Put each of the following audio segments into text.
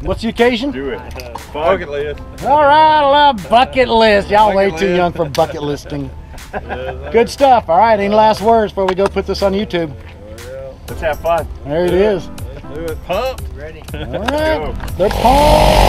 What's the occasion? Do it. Bucket list. All right, I love bucket list. Y'all way too young for bucket listing. Good stuff. All right, any last words before we go put this on YouTube? Let's have fun. There it is. Let's do it. Pumped. Ready. All right. They're pumped.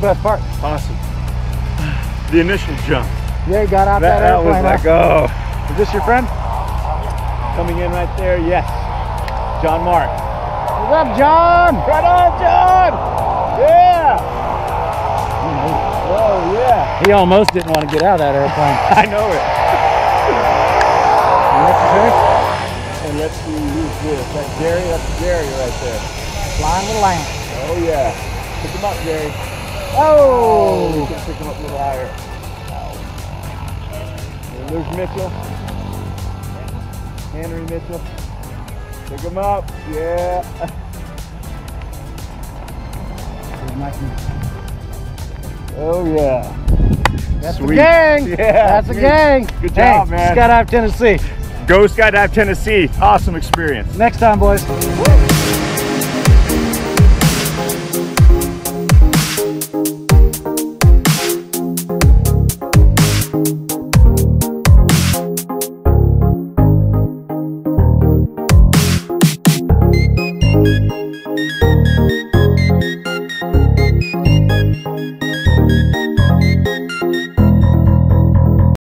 Best part. Awesome. The initial jump. Yeah, you got out that airplane. That was like, oh. Is this your friend? Coming in right there, yes. John Mark. What's up, John? Right on, John! Yeah! Oh, yeah. He almost didn't want to get out of that airplane. I know it. And let's see who's this. That's Jerry right there. Flying with a lamp. Oh, yeah. Pick him up, Jerry. Oh! You can pick him up a little higher. And there's Mitchell. Henry Mitchell. Pick him up. Yeah. Oh, yeah. That's sweet. A gang. Yeah, that's sweet. A gang. Good job, hey, man. Skydive Tennessee. Go Skydive Tennessee. Awesome experience. Next time, boys. Woo.